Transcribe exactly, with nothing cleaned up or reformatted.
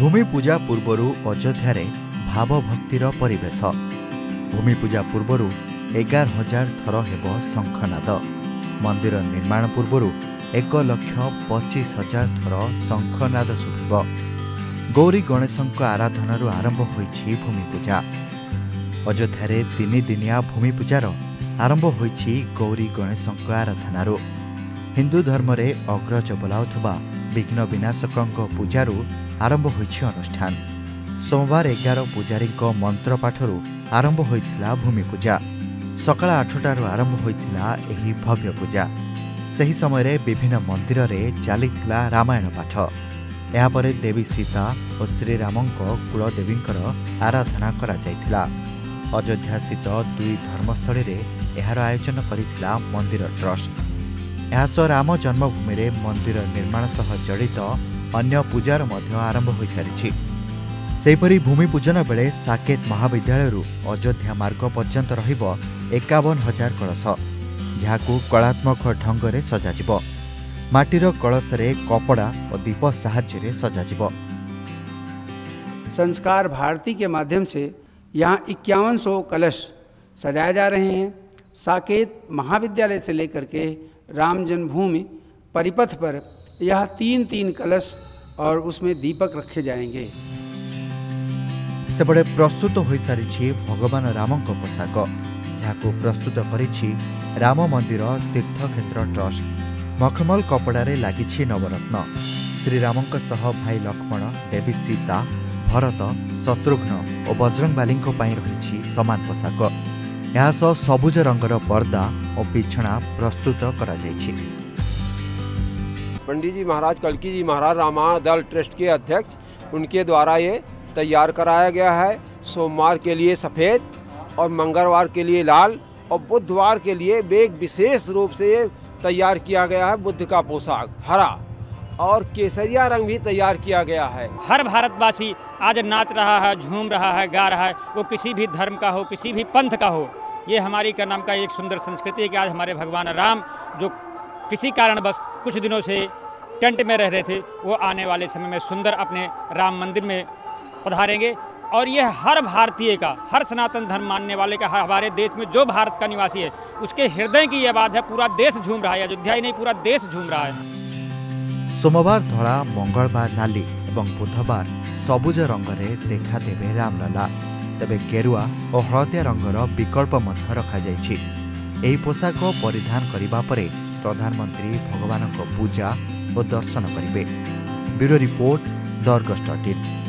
भूमि पूजा पूर्वर अयोध्यार भावभक्तिर परिवेश। भूमि पूजा पूर्वर एगार हजार थर हेबो शंखनाद। मंदिर निर्माण पूर्वर एक लक्ष पचीस हजार थर शंखनाद शुभ। गौरी गणेशों आराधनार आरंभ होईछि भूमि पूजा। अयोध्यार तीन दिनिया भूमि पूजार आरंभ होईछि गौरी गणेशों आराधनार। हिंदू धर्म रे अग्रज बोला अथवा विघ्न विनाशकों पूजारू आरंभ होईछि अनुष्ठान। सोमवार एगार पूजारी मंत्रपाठरू आरंभ होईथिला भूमि पूजा। सकाळ आठटारू आरंभ होईथिला एही भव्य पूजा। सही समय रे विभिन्न मंदिर रे चलीथिला रामायण पाठ। यापरे देवी सीता और श्रीरामंको कुलदेवींकर आराधना कराଯାଇथिला। अयोध्या स्थित दुई धर्मस्थली रे एहार आयोजन करिथिला मंदिर ट्रस्ट। यासह राम जन्मभूमि रे मंदिर निर्माण सह जड़ित अन्य पूजार मध्य आरंभ हो सारी। सेपरि भूमि पूजन बेले साकेत महाविद्यालय अयोध्या मार्ग पर्यंत रहिबो एकावन हजार कलश, जहाकू कलात्मक ढंग रे सजाजिबो। माटीर कलश रे कपड़ा और दीप सहायता रे सजाजिबो। संस्कार भारती के माध्यम से यहाँ इक्यावन सौ कलश सजाए जा रहे हैं। साकेत महाविद्यालय से लेकर के राम जन्मभूमि परिपथ पर यह तीन तीन कलश और उसमें दीपक रखे जाएंगे। सेपटे प्रस्तुत हो सारी भगवान राम को पोशाक, जहां प्रस्तुत करिछि राम मंदिर तीर्थक्षेत्र ट्रस्ट। मखमल कपड़े लगी नवरत्न। श्रीराम भाई लक्ष्मण, देवी सीता, भरत, शत्रुघ्न और बजरंगबाली रही समान पोशाक। यह सबुज रंगर पर्दा और पिछड़ा प्रस्तुत करा जायछि। पंडित जी महाराज कलकी जी महाराज रामा दल ट्रस्ट के अध्यक्ष, उनके द्वारा ये तैयार कराया गया है। सोमवार के लिए सफ़ेद और मंगलवार के लिए लाल और बुधवार के लिए बेग विशेष रूप से ये तैयार किया गया है। बुद्ध का पोशाक हरा और केसरिया रंग भी तैयार किया गया है। हर भारतवासी आज नाच रहा है, झूम रहा है, गा रहा है। वो किसी भी धर्म का हो, किसी भी पंथ का हो, ये हमारी का नाम का एक सुंदर संस्कृति है कि आज हमारे भगवान राम जो किसी कारणवश कुछ दिनों से टेंट में रह रहे थे, वो आने वाले समय में सुंदर अपने राम मंदिर में पधारेंगे। और ये हर भारतीय का, हर सनातन धर्म मानने वाले का, हमारे देश में जो भारत का निवासी है, उसके हृदय की ये बात है। पूरा देश झूम रहा है, अयोध्या ही नहीं पूरा देश झूम रहा है। सोमवार धड़ा, मंगलवार नाली और बुधवार सबुज रंग में देखा देवे रामलला। तबे गेरुआ और हलदिया रंगर विकल्प मध्य रखाଯାଇଛି। एही पोशाक परिधान करिबा परे प्रधानमंत्री भगवान को पूजा और दर्शन करेंगे। Bureau report दर्गस्टॉटिन।